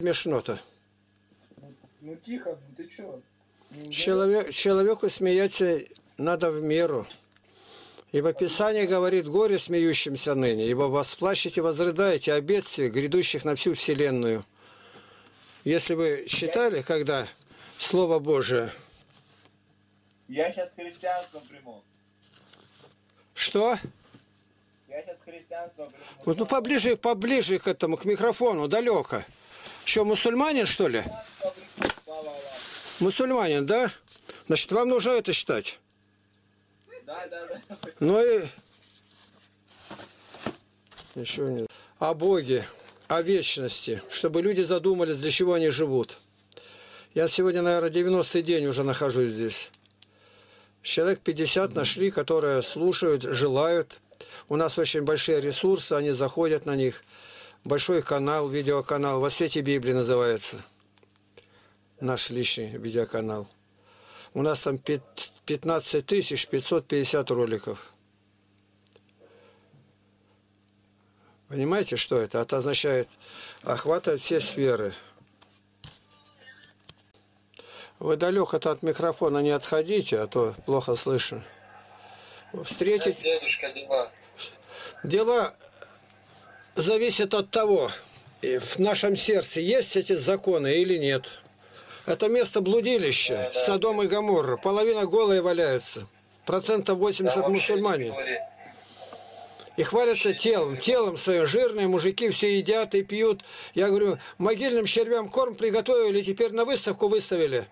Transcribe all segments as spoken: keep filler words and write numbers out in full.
Смешно-то. Ну, ну тихо, ты чего? Человек, человеку смеяться надо в меру. Ибо Писание говорит: горе смеющимся ныне, ибо восплачете, возрыдаете о бедствиях, грядущих на всю вселенную. Если вы читали, когда Слово Божие... Я сейчас христианством приму. Что? Я сейчас христианством приму. Вот, ну поближе, поближе к этому, к микрофону, далеко. Что, мусульманин, что ли? Мусульманин, да? Значит, вам нужно это читать. Да, да, да. Ну и... Еще нет. О Боге, о вечности, чтобы люди задумались, для чего они живут. Я сегодня, наверное, девяностый день уже нахожусь здесь. Человек пятьдесят нашли, которые слушают, желают. У нас очень большие ресурсы, они заходят на них. Большой канал, видеоканал, «Во свете Библии» называется. Наш личный видеоканал. У нас там пятнадцать тысяч пятьсот пятьдесят роликов. Понимаете, что это? Это означает, охватывает все сферы. Вы далеко-то от микрофона не отходите, а то плохо слышно. Встретить... Да, дедушка, дела. Дела зависят от того, в нашем сердце есть эти законы или нет. Это место блудилища, да, да. Содом и Гоморра. Половина голая валяется. Процентов восемьдесят да, мусульмане. И хвалятся телом. Телом своим. Жирные мужики все едят и пьют. Я говорю, могильным червям корм приготовили, теперь на выставку выставили.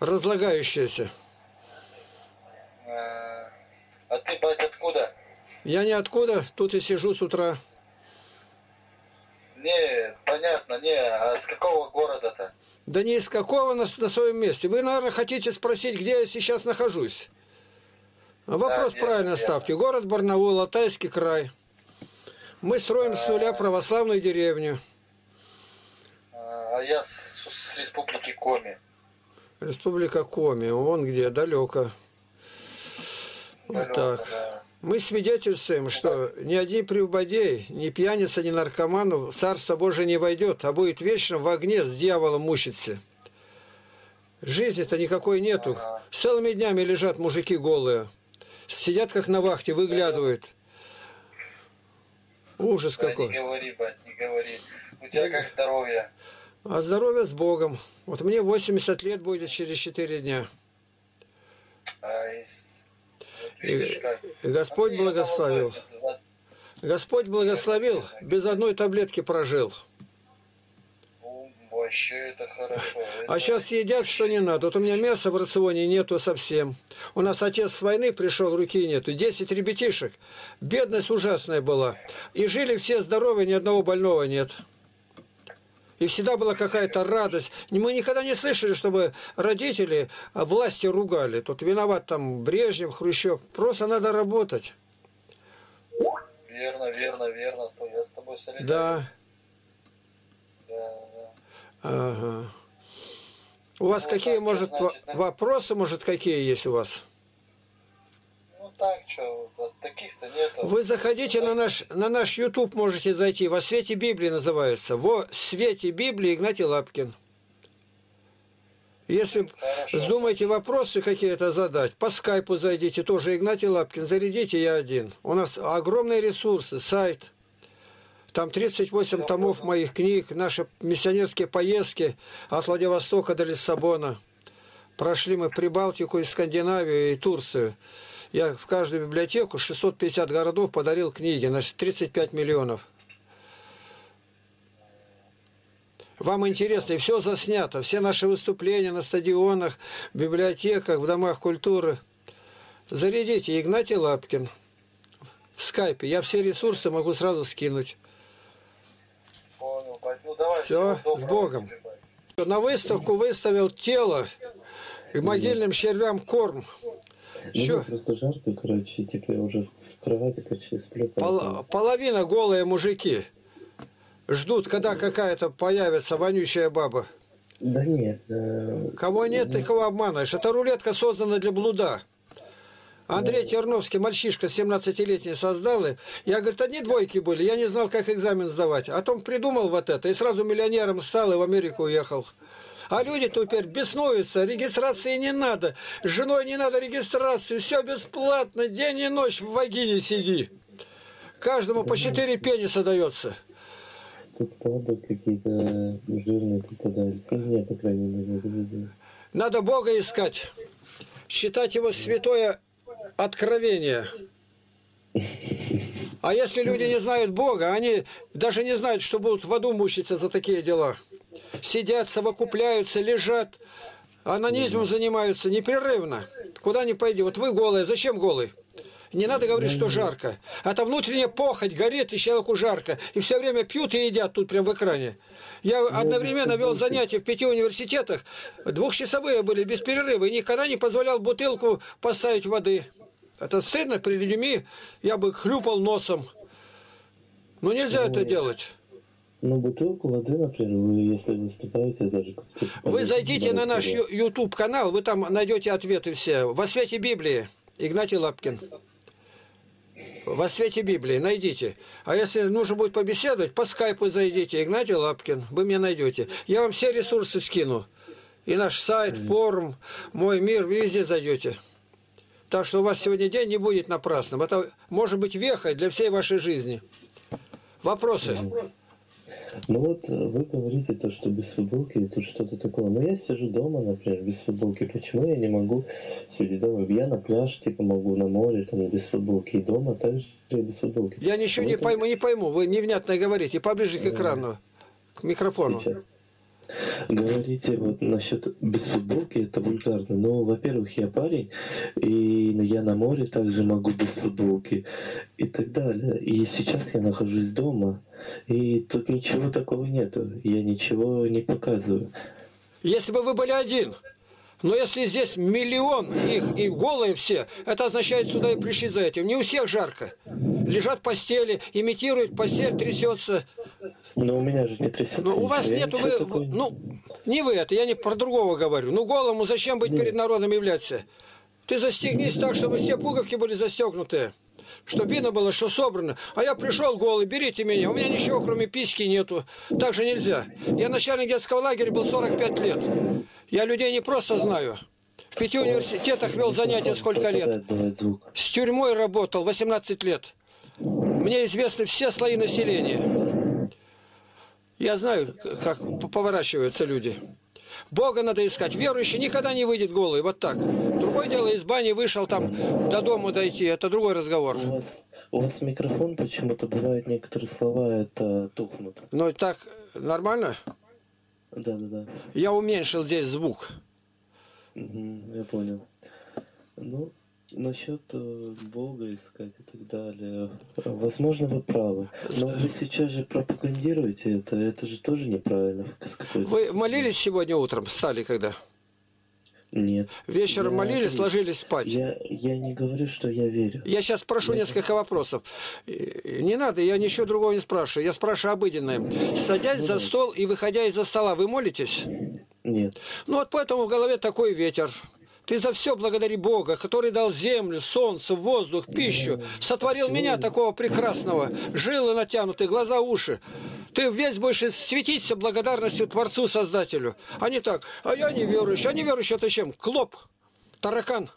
Разлагающиеся. А ты, бать, откуда? Я ниоткуда. Тут и сижу с утра. Не, понятно. Не, а с какого города-то? Да не из какого на, на своем месте. Вы, наверное, хотите спросить, где я сейчас нахожусь. Вопрос да, правильно я, ставьте. Я. Город Барнаул, Алтайский край. Мы строим а, с нуля православную деревню. А я с, с республики Коми. Республика Коми. Вон где, далеко. далеко вот так. Да. Мы свидетельствуем, что ни один прелюбодей, ни пьяница, ни наркоман в Царство Божие не войдет, а будет вечно в огне с дьяволом мучиться. Жизни-то никакой нету. С целыми днями лежат мужики голые. Сидят как на вахте, выглядывают. Ужас да, какой. Не говори, бать, не говори. У тебя как здоровье? А здоровье с Богом. Вот мне восемьдесят лет будет через четыре дня. И Господь благословил. Господь благословил, без одной таблетки прожил. А сейчас едят, что не надо. Вот у меня мяса в рационе нету совсем. У нас отец с войны пришел, руки нету. Десять ребятишек. Бедность ужасная была. И жили все здоровые, ни одного больного нет. И всегда была какая-то радость. Мы никогда не слышали, чтобы родители власти ругали. Тут виноват там Брежнев, Хрущев. Просто надо работать. Верно, верно, верно. То я с тобой солидарен. Да. Да, да. Ага. У ну, вас вот какие, так, может, значит, вопросы, может, какие есть у вас? Ну так, что, таких-то нету. Вы заходите ну, на, наш, на наш YouTube, можете зайти. «Во свете Библии» называется. «Во свете Библии» Игнатий Лапкин. Если вздумаете вопросы какие-то задать, по скайпу зайдите, тоже Игнатий Лапкин. Зарядите, я один. У нас огромные ресурсы, сайт. Там тридцать восемь Все томов можно. Моих книг, наши миссионерские поездки от Владивостока до Лиссабона. Прошли мы Прибалтику и Скандинавию, и Турцию. Я в каждую библиотеку шестьсот пятьдесят городов подарил книги, значит, тридцать пять миллионов. Вам интересно, и все заснято, все наши выступления на стадионах, библиотеках, в домах культуры. Зарядите, Игнатий Лапкин, в скайпе, я все ресурсы могу сразу скинуть. Понял, ну, давай, все, с Богом. На выставку выставил тело и могильным червям корм. Еще. Просто жарко, короче, теперь уже в кровати почти сплю. Пол половина голые мужики ждут, когда какая-то появится вонючая баба. Да нет. Э кого нет, да. Ты кого обманываешь. Эта рулетка создана для блуда. Андрей Терновский, мальчишка семнадцатилетний, создал их. Я, говорит, одни двойки были, я не знал, как экзамен сдавать. А потом придумал вот это, и сразу миллионером стал, и в Америку уехал. А люди теперь беснуются, регистрации не надо, с женой не надо регистрации, все бесплатно, день и ночь в вагине сиди. Каждому по четыре пениса дается. Тут правда какие-то жирные показания, по крайней мере. Надо Бога искать, считать Его святое откровение. А если люди не знают Бога, они даже не знают, что будут в аду мучиться за такие дела. Сидят, совокупляются, лежат, анонизмом занимаются непрерывно. Куда ни пойди. Вот вы голые, зачем голый? Не надо говорить, что жарко. А там внутренняя похоть горит, и человеку жарко. И все время пьют и едят тут прямо в экране. Я одновременно вел занятия в пяти университетах. Двухчасовые были, без перерыва. И никогда не позволял бутылку поставить воды. Это стыдно, перед людьми я бы хлюпал носом. Но нельзя Ой. это делать. Ну, бутылку воды, например, вы, если выступаете, даже... Вы зайдите на наш ютуб-канал, вы там найдете ответы все. «Во свете Библии», Игнатий Лапкин. «Во свете Библии», найдите. А если нужно будет побеседовать, по скайпу зайдите, Игнатий Лапкин, вы меня найдете. Я вам все ресурсы скину. И наш сайт, форум, «Мой мир», вы везде зайдете. Так что у вас сегодня день не будет напрасным. Это может быть вехой для всей вашей жизни. Вопросы? Ну вот вы говорите то, что без футболки, тут что-то такое. Но я сижу дома, например, без футболки. Почему я не могу сидеть дома? Я на пляж, типа, могу на море, там, без футболки. И дома также без футболки. Я ничего а не, вот пойму, он... не пойму. Вы невнятно говорите. Поближе к экрану, к микрофону. Сейчас. Говорите вот насчет без футболки, это вульгарно. Но, во-первых, я парень, и я на море также могу без футболки и так далее. И сейчас я нахожусь дома, и тут ничего такого нету. Я ничего не показываю. Если бы вы были один, но если здесь миллион их и голые все, это означает, сюда и пришли за этим. Не у всех жарко. Лежат в постели, имитируют постель, трясется. Но у меня же не трясется. Но у вас нет, вы, такой... ну, не вы это, я не про другого говорю. Ну, голому зачем быть нет. перед народом являться? Ты застегнись так, чтобы все пуговки были застегнуты, чтобы видно было, что собрано. А я пришел голый, берите меня, у меня ничего, кроме письки, нету. Так же нельзя. Я начальник детского лагеря был сорок пять лет. Я людей не просто знаю. В пяти университетах вел занятия сколько лет. С тюрьмой работал восемнадцать лет. Мне известны все слои населения. Я знаю, как поворачиваются люди. Бога надо искать. Верующий никогда не выйдет голый, вот так. Другое дело, из бани вышел, там до дома дойти, это другой разговор. У вас, у вас микрофон почему-то бывает, некоторые слова это тухнут. Ну так, нормально? Да, да, да. Я уменьшил здесь звук. Угу, я понял. Ну... Насчет Бога искать и так далее. Возможно, вы правы. Но вы сейчас же пропагандируете это. Это же тоже неправильно. Вы молились сегодня утром? Встали когда? Нет. Вечером я... молились, ложились спать? Я, я не говорю, что я верю. Я сейчас прошу я... несколько вопросов. Не надо, я ничего другого не спрашиваю. Я спрашиваю обыденное. Садясь за стол и выходя из-за стола, вы молитесь? Нет. Ну вот поэтому в голове такой ветер. Ты за все благодари Бога, который дал землю, солнце, воздух, пищу. Сотворил меня такого прекрасного. Жилы натянуты, глаза, уши. Ты весь будешь светиться благодарностью Творцу, Создателю. А не так, а я не верующий. А не верующий это чем? Клоп, таракан.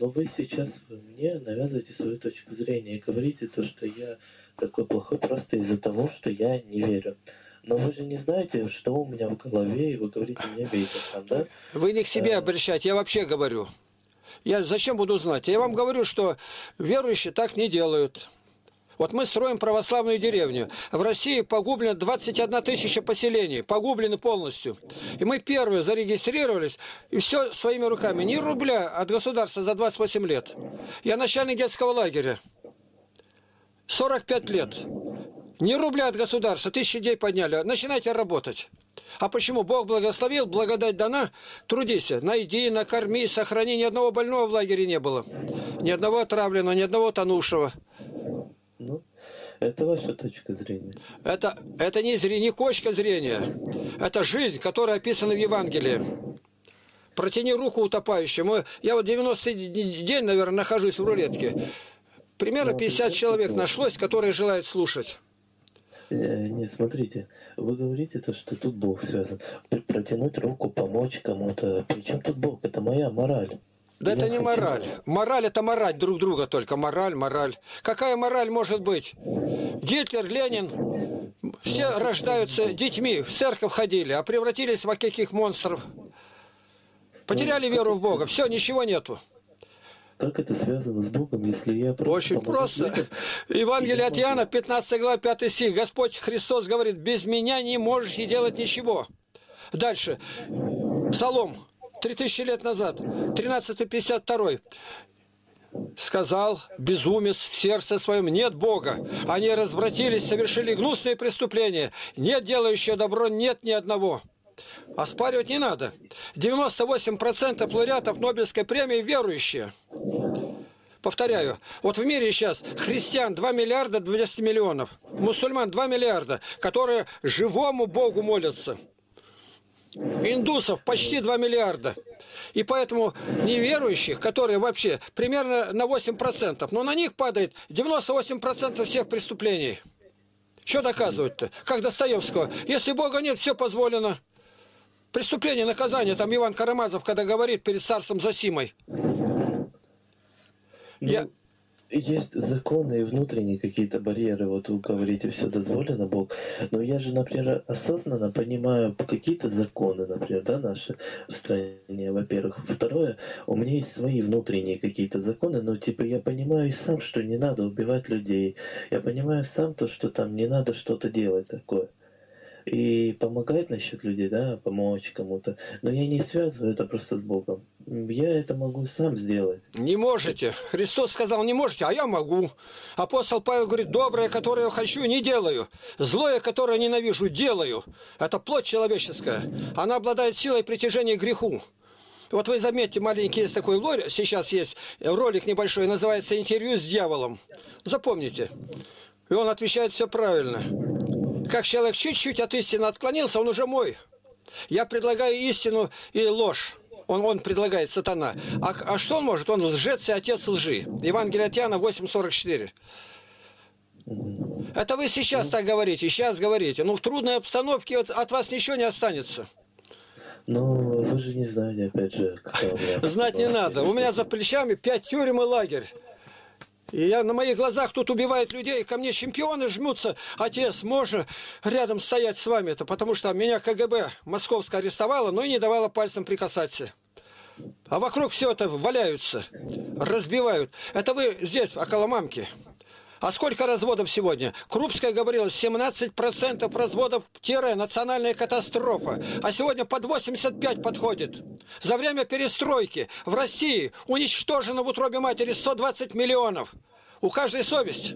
Но вы сейчас мне навязываете свою точку зрения и говорите то, что я такой плохой просто из-за того, что я не верю. Но вы же не знаете, что у меня в голове, и вы говорите, меня бейте там, да? Вы не к себе обращаете, я вообще говорю. Я зачем буду знать? Я вам говорю, что верующие так не делают. Вот мы строим православную деревню. В России погублено двадцать одна тысяча поселений, погублены полностью. И мы первые зарегистрировались, и все своими руками. Ни рубля от государства за двадцать восемь лет. Я начальник детского лагеря. сорок пять лет. Не рубля от государства, тысячи дней подняли. Начинайте работать. А почему? Бог благословил, благодать дана. Трудись, найди, накорми, сохрани. Ни одного больного в лагере не было. Ни одного отравленного, ни одного тонувшего. Ну, это ваша точка зрения. Это, это не, зрение, не кочка зрения. Это жизнь, которая описана в Евангелии. протяни руку утопающему. Я вот девяностый день, наверное, нахожусь в рулетке. Примерно пятьдесят человек нашлось, которые желают слушать. Нет, смотрите, вы говорите, то, что тут Бог связан. Протянуть руку, помочь кому-то. Причем тут Бог? Это моя мораль. Да я это не хочу... мораль. Мораль — это морать друг друга только. Мораль, мораль. Какая мораль может быть? Гитлер, Ленин, все Но... рождаются детьми, в церковь ходили, а превратились в каких монстров. Потеряли Но... веру в Бога. Все, ничего нету. Как это связано с Богом, если я... Просто Очень просто. Людям, Евангелие от Иоанна, пятнадцатая глава, пятый стих. Господь Христос говорит: без меня не можете делать ничего. Дальше. Псалом, три тысячи лет назад, тринадцатый, пятьдесят второй. Сказал безумец в сердце своем: нет Бога. Они развратились, совершили гнусные преступления. Нет делающего добро, нет ни одного. Оспаривать не надо. девяносто восемь процентов лауреатов Нобелевской премии верующие. Повторяю, вот в мире сейчас христиан два миллиарда двести миллионов, мусульман два миллиарда, которые живому Богу молятся. Индусов почти два миллиарда. И поэтому неверующих, которые вообще примерно на восемь процентов, но на них падает девяносто восемь процентов всех преступлений. Что доказывать-то? Как Достоевского. Если Бога нет, все позволено. Преступление, наказание. Там Иван Карамазов, когда говорит перед царством Зосимой. Ну, Я... Есть законы и внутренние какие-то барьеры. Вот вы говорите, все дозволено, Бог. Но я же, например, осознанно понимаю какие-то законы, например, да, наши в стране, во-первых. Второе, у меня есть свои внутренние какие-то законы, но типа я понимаю и сам, что не надо убивать людей. Я понимаю сам то, что там не надо что-то делать такое. И помогает насчет людей, да, помочь кому-то. Но я не связываю это просто с Богом. Я это могу сам сделать. Не можете. Христос сказал: не можете, а я могу. Апостол Павел говорит: доброе, которое я хочу, не делаю. Злое, которое ненавижу, делаю. Это плоть человеческая. Она обладает силой притяжения к греху. Вот вы заметьте, маленький есть такой лори, сейчас есть ролик небольшой, называется «Интервью с дьяволом». Запомните. И он отвечает все правильно. Как человек чуть-чуть от истины отклонился, он уже мой. Я предлагаю истину и ложь. Он, он предлагает, сатана. А, а что он может? Он лжец и отец лжи. Евангелие от Яна восемь сорок четыре. Это вы сейчас так говорите, сейчас говорите. Но в трудной обстановке от вас ничего не останется. Ну, вы же не знаете, опять же. Знать не надо. У меня за плечами пять тюрем и лагерь. И я на моих глазах тут убивает людей, ко мне чемпионы жмутся. Отец, можно рядом стоять с вами-то? Потому что меня ка гэ бэ московская арестовала, но и не давала пальцем прикасаться. А вокруг все это валяются, разбивают. Это вы здесь, около мамки. А сколько разводов сегодня? Крупская говорила, семнадцать процентов разводов тире национальная катастрофа. А сегодня под восемьдесят пять подходит. За время перестройки в России уничтожено в утробе матери сто двадцать миллионов. У каждой совесть.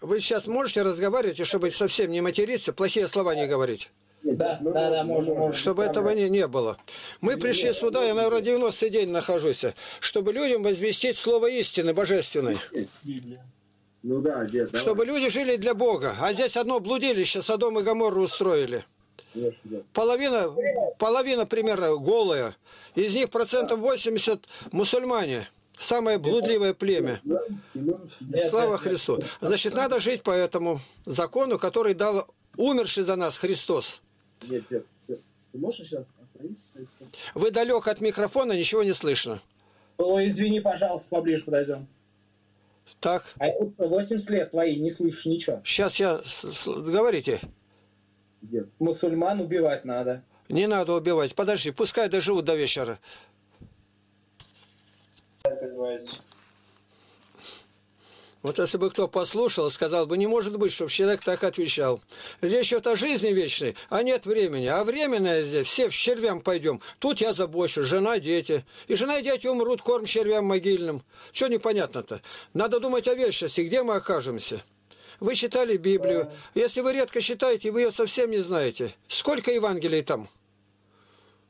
Вы сейчас можете разговаривать, чтобы совсем не материться, плохие слова не говорить? Да, да, да, можем, можем. Чтобы этого не, не было. Мы пришли сюда, я, наверное, девяностый день нахожусь, чтобы людям возвестить слово истины божественной. Ну, да, дед, давай. Чтобы люди жили для Бога. А здесь одно блудилище, Содом и Гоморру устроили. Половина, половина, примерно, голая. Из них процентов восемьдесят мусульмане. Самое блудливое племя. Слава Христу. Значит, надо жить по этому закону, который дал умерший за нас Христос. Нет, нет, нет. Ты можешь сейчас остановиться? Вы далек от микрофона, ничего не слышно. Ой, извини, пожалуйста, поближе подойдем. Так. А восемьдесят лет твои, не слышишь ничего. Сейчас я... Говорите. Нет. Мусульман убивать надо. Не надо убивать. Подожди, пускай доживут до вечера. Вот если бы кто послушал, сказал бы, не может быть, чтобы человек так отвечал. Речь идет о жизни вечной, а нет времени. А временное здесь, все в червям пойдем. Тут я забочу, жена, дети. И жена и дети умрут, корм червям могильным. Что непонятно-то? Надо думать о вечности, где мы окажемся. Вы читали Библию. Если вы редко читаете, вы ее совсем не знаете. Сколько Евангелий там?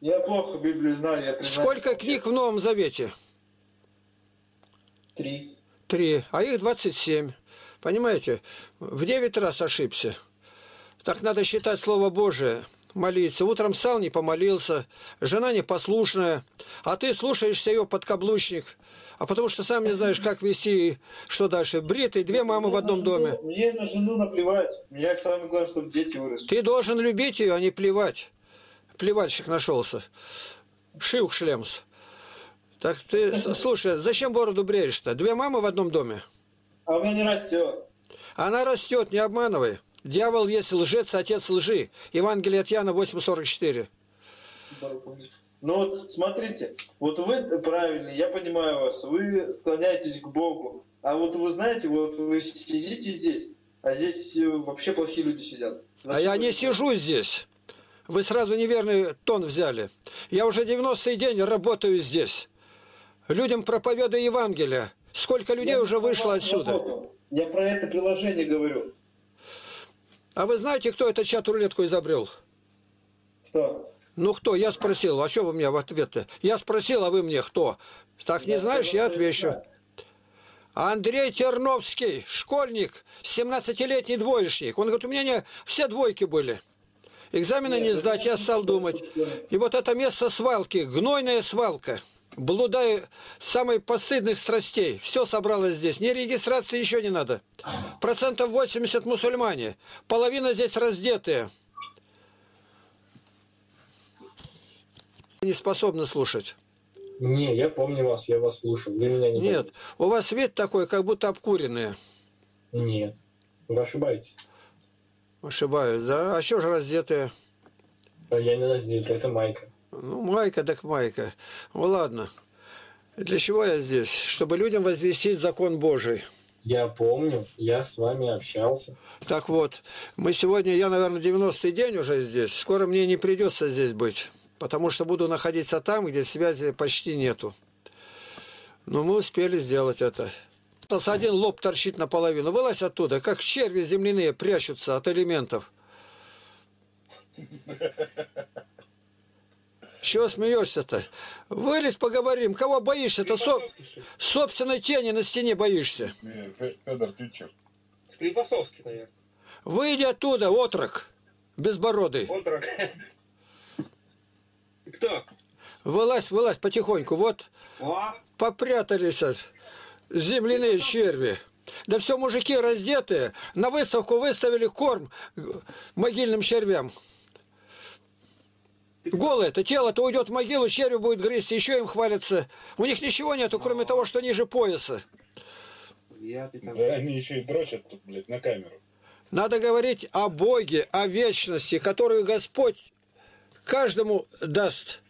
Я плохо Библию знаю. Я признаю. Сколько книг в Новом Завете? Три. Три, а их двадцать семь. Понимаете? В девять раз ошибся. Так надо считать Слово Божие. молиться. Утром встал, не помолился, жена непослушная, а ты слушаешься ее подкаблучник, а потому что сам не знаешь, как вести, что дальше. Бритый, две мамы в одном доме. Мне на жену наплевать. Мне самое главное, чтобы дети выросли. Ты должен любить ее, а не плевать. Плевальщик нашелся. Шиух шлемс. Так ты, слушай, зачем бороду бреешь-то? Две мамы в одном доме. А она не растет. Она растет, не обманывай. Дьявол есть лжец, отец лжи. Евангелие от Яна восемь сорок четыре. Ну вот, смотрите, вот вы правильно, я понимаю вас, вы склоняетесь к Богу. А вот вы знаете, вот вы сидите здесь, а здесь вообще плохие люди сидят. А я не сижу здесь. Вы сразу неверный тон взяли. Я уже девяностый день работаю здесь. Людям проповедую Евангелие. Сколько людей я уже вышло отсюда. Работу. Я про это приложение говорю. А вы знаете, кто этот чат-рулетку изобрел? Кто? Ну кто? Я спросил. А что вы мне в ответ-то? Я спросил, а вы мне кто? Так не я знаешь, я отвечу. Знаю. Андрей Терновский, школьник, семнадцатилетний двоечник. Он говорит, у меня не... все двойки были. Экзамены не сдать, я стал думать. И вот это место свалки, гнойная свалка, блудай самых постыдных страстей. Все собралось здесь. Ни регистрации еще не надо. Процентов восемьдесят мусульмане. Половина здесь раздетые. Не способны слушать. Не, я помню вас, я вас слушаю. Вы меня не Нет, боитесь. У вас вид такой, как будто обкуренные. Нет, вы ошибаетесь. Ошибаюсь, да? А что же раздетые? Я не раздетый, это майка. Ну, майка, так майка. Ну, ладно. Для чего я здесь? Чтобы людям возвестить закон Божий. Я помню, я с вами общался. Так вот, мы сегодня, я, наверное, девяностый день уже здесь. Скоро мне не придется здесь быть, потому что буду находиться там, где связи почти нету. Но мы успели сделать это. Один лоб торчит наполовину. Вылазь оттуда, как черви земляные прячутся от элементов. Чего смеешься-то? Вылез, поговорим. Кого боишься-то? Соб... Собственной тени на стене боишься. Федор, ты че? Склифосовский, наверное. Выйди оттуда, отрок. Безбородый. Отрок. Кто? Вылазь, вылазь потихоньку. Вот. А? Попрятались. Земляные черви. Да все мужики раздетые. На выставку выставили корм могильным червям. Голое-то, тело-то уйдет в могилу, черви будет грызть, еще им хвалятся. У них ничего нету, кроме того, что ниже пояса. Да они еще и дрочат тут, блядь, на камеру. Надо говорить о Боге, о вечности, которую Господь каждому даст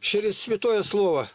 через святое слово.